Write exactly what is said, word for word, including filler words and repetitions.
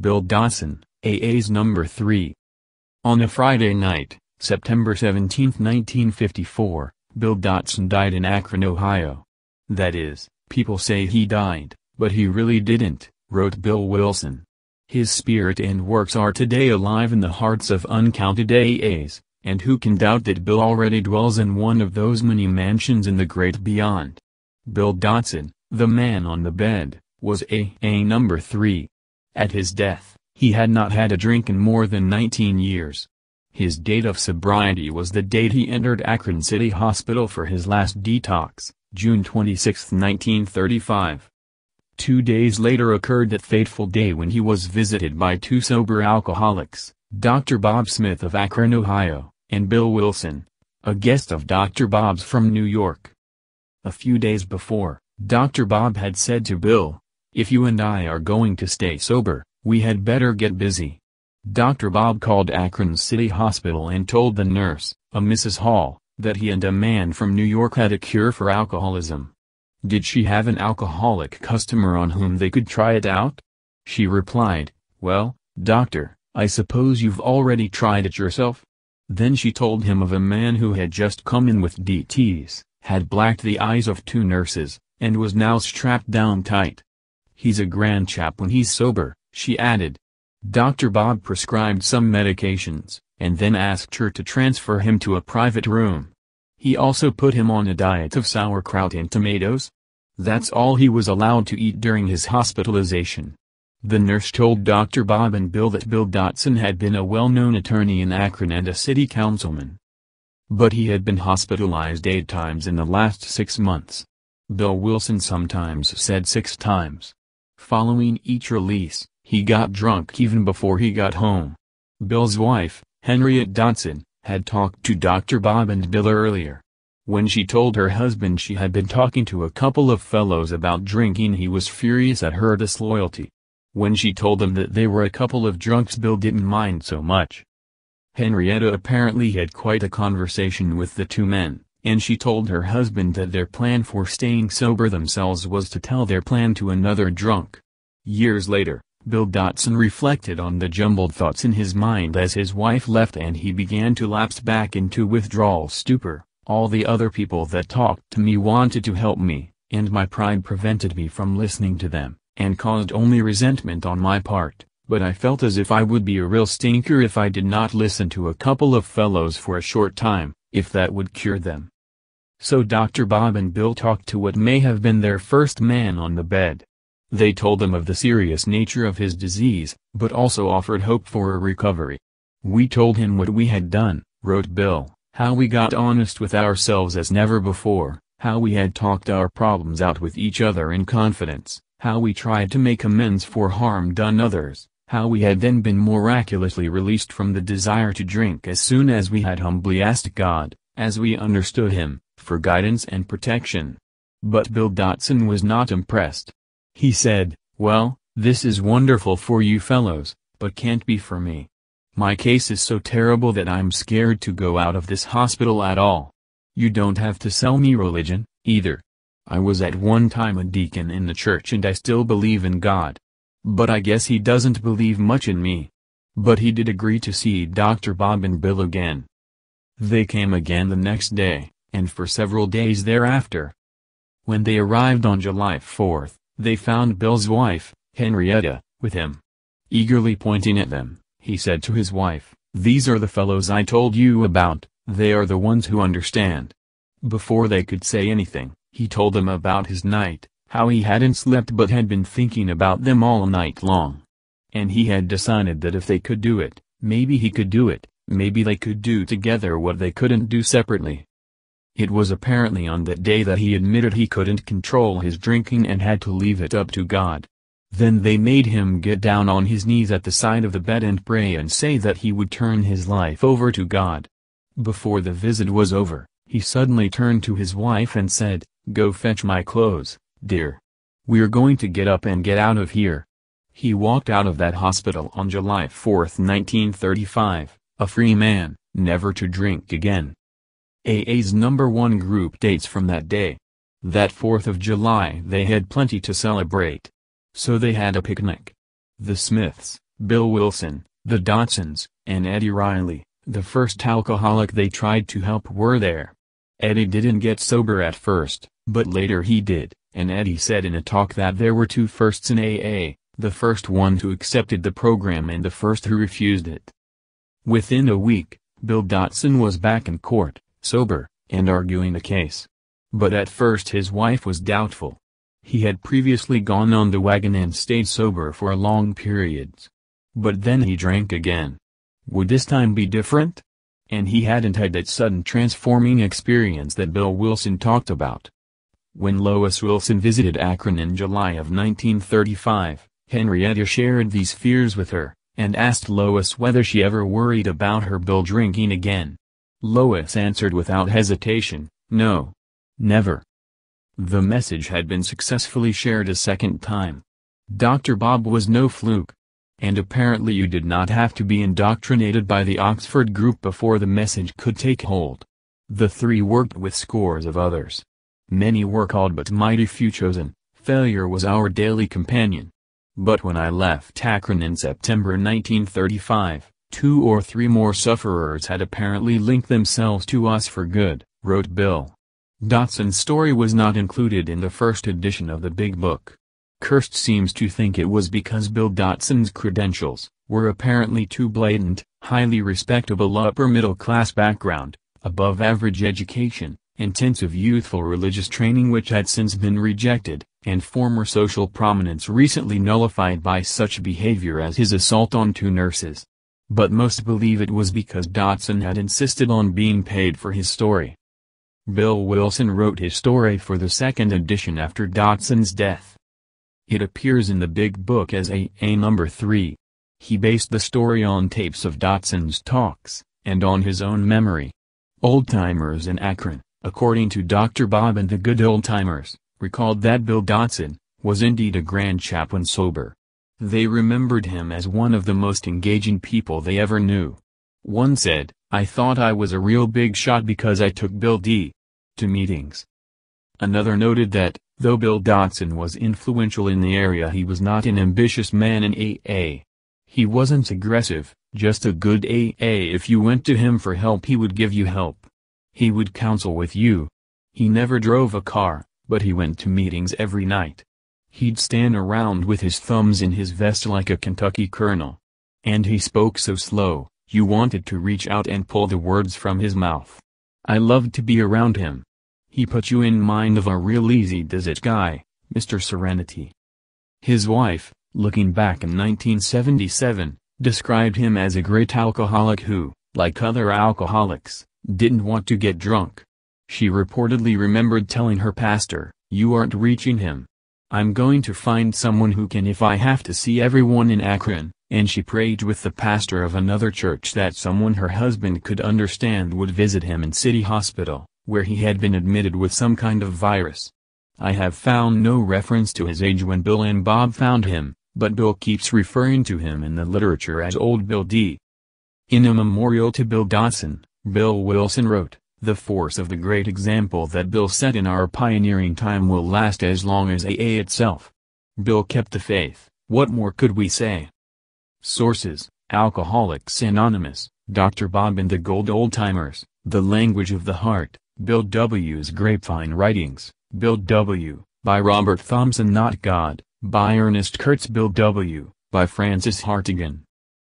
Bill Dotson, A A's number three. On a Friday night, September seventeenth nineteen fifty-four, Bill Dotson died in Akron, Ohio. That is, people say he died, but he really didn't, wrote Bill Wilson. His spirit and works are today alive in the hearts of uncounted A As, and who can doubt that Bill already dwells in one of those many mansions in the great beyond? Bill Dotson, the man on the bed, was A A number three. At his death, he had not had a drink in more than nineteen years. His date of sobriety was the date he entered Akron City Hospital for his last detox, June twenty-sixth nineteen thirty-five. Two days later occurred that fateful day when he was visited by two sober alcoholics, Doctor Bob Smith of Akron, Ohio, and Bill Wilson, a guest of Doctor Bob's from New York. A few days before, Doctor Bob had said to Bill, "If you and I are going to stay sober, we had better get busy." Doctor Bob called Akron City Hospital and told the nurse, a Missus Hall, that he and a man from New York had a cure for alcoholism. Did she have an alcoholic customer on whom they could try it out? She replied, "Well, doctor, I suppose you've already tried it yourself." Then she told him of a man who had just come in with D Ts, had blacked the eyes of two nurses, and was now strapped down tight. "He's a grand chap when he's sober," she added. Doctor Bob prescribed some medications, and then asked her to transfer him to a private room. He also put him on a diet of sauerkraut and tomatoes. That's all he was allowed to eat during his hospitalization. The nurse told Doctor Bob and Bill that Bill Dotson had been a well-known attorney in Akron and a city councilman. But he had been hospitalized eight times in the last six months. Bill Wilson sometimes said six times. Following each release, he got drunk even before he got home. Bill's wife, Henrietta Dotson, had talked to Doctor Bob and Bill earlier. When she told her husband she had been talking to a couple of fellows about drinking, he was furious at her disloyalty. When she told him that they were a couple of drunks, Bill didn't mind so much. Henrietta apparently had quite a conversation with the two men, and she told her husband that their plan for staying sober themselves was to tell their plan to another drunk. Years later, Bill Dotson reflected on the jumbled thoughts in his mind as his wife left and he began to lapse back into withdrawal stupor. "All the other people that talked to me wanted to help me, and my pride prevented me from listening to them, and caused only resentment on my part, but I felt as if I would be a real stinker if I did not listen to a couple of fellows for a short time, if that would cure them." So Doctor Bob and Bill talked to what may have been their first man on the bed. They told him of the serious nature of his disease, but also offered hope for a recovery. "We told him what we had done," wrote Bill, "how we got honest with ourselves as never before, how we had talked our problems out with each other in confidence, how we tried to make amends for harm done others, how we had then been miraculously released from the desire to drink as soon as we had humbly asked God, as we understood Him, for guidance and protection." But Bill Dotson was not impressed. He said, "Well, this is wonderful for you fellows, but can't be for me. My case is so terrible that I'm scared to go out of this hospital at all. You don't have to sell me religion, either. I was at one time a deacon in the church and I still believe in God. But I guess He doesn't believe much in me." But he did agree to see Doctor Bob and Bill again. They came again the next day, and for several days thereafter. When they arrived on July fourth, they found Bill's wife, Henrietta, with him. Eagerly pointing at them, he said to his wife, "These are the fellows I told you about, they are the ones who understand." Before they could say anything, he told them about his night, how he hadn't slept but had been thinking about them all night long. And he had decided that if they could do it, maybe he could do it, maybe they could do together what they couldn't do separately. It was apparently on that day that he admitted he couldn't control his drinking and had to leave it up to God. Then they made him get down on his knees at the side of the bed and pray and say that he would turn his life over to God. Before the visit was over, he suddenly turned to his wife and said, "Go fetch my clothes, dear. We're going to get up and get out of here." He walked out of that hospital on July fourth nineteen thirty-five, a free man, never to drink again. A A's number one group dates from that day. That fourth of July they had plenty to celebrate. So they had a picnic. The Smiths, Bill Wilson, the Dotsons, and Eddie Riley, the first alcoholic they tried to help, were there. Eddie didn't get sober at first, but later he did, and Eddie said in a talk that there were two firsts in A A, the first one who accepted the program and the first who refused it. Within a week, Bill Dotson was back in court, sober, and arguing the case. But at first his wife was doubtful. He had previously gone on the wagon and stayed sober for long periods. But then he drank again. Would this time be different? And he hadn't had that sudden transforming experience that Bill Wilson talked about. When Lois Wilson visited Akron in July of nineteen thirty-five, Henrietta shared these fears with her, and asked Lois whether she ever worried about her Bill drinking again. Lois answered without hesitation, "No. Never." The message had been successfully shared a second time. Doctor Bob was no fluke. And apparently you did not have to be indoctrinated by the Oxford group before the message could take hold. The three worked with scores of others. Many were called but mighty few chosen. Failure was our daily companion. But when I left Akron in September nineteen thirty-five, two or three more sufferers had apparently linked themselves to us for good, wrote Bill. Dotson's story was not included in the first edition of the Big Book. Kurtz seems to think it was because Bill Dotson's credentials were apparently too blatant: highly respectable upper-middle-class background, above-average education, intensive youthful religious training which had since been rejected, and former social prominence recently nullified by such behavior as his assault on two nurses. But most believe it was because Dotson had insisted on being paid for his story. Bill Wilson wrote his story for the second edition after Dotson's death. It appears in the Big Book as A A number three. He based the story on tapes of Dotson's talks, and on his own memory. Old-timers in Akron, according to Doctor Bob and the Good Old Timers, recalled that Bill Dotson was indeed a grand chap when sober. They remembered him as one of the most engaging people they ever knew. One said, "I thought I was a real big shot because I took Bill D. to meetings." Another noted that, though Bill Dotson was influential in the area, he was not an ambitious man in A A. He wasn't aggressive, just a good A A. If you went to him for help, he would give you help. He would counsel with you. He never drove a car, but he went to meetings every night. He'd stand around with his thumbs in his vest like a Kentucky colonel. And he spoke so slow, you wanted to reach out and pull the words from his mouth. I loved to be around him. He put you in mind of a real easy-does-it guy, Mister Serenity. His wife, looking back in nineteen seventy-seven, described him as a great alcoholic who, like other alcoholics, didn't want to get drunk. She reportedly remembered telling her pastor, "You aren't reaching him. I'm going to find someone who can if I have to see everyone in Akron," and she prayed with the pastor of another church that someone her husband could understand would visit him in City Hospital, where he had been admitted with some kind of virus. I have found no reference to his age when Bill and Bob found him, but Bill keeps referring to him in the literature as Old Bill D. In a memorial to Bill Dotson, Bill Wilson wrote, "The force of the great example that Bill set in our pioneering time will last as long as A A itself. Bill kept the faith, what more could we say?" Sources: Alcoholics Anonymous, Doctor Bob and the Good Old Timers, The Language of the Heart, Bill W.'s Grapevine Writings, Bill W., by Robert Thompson. Not God, by Ernest Kurtz. Bill W., by Francis Hartigan.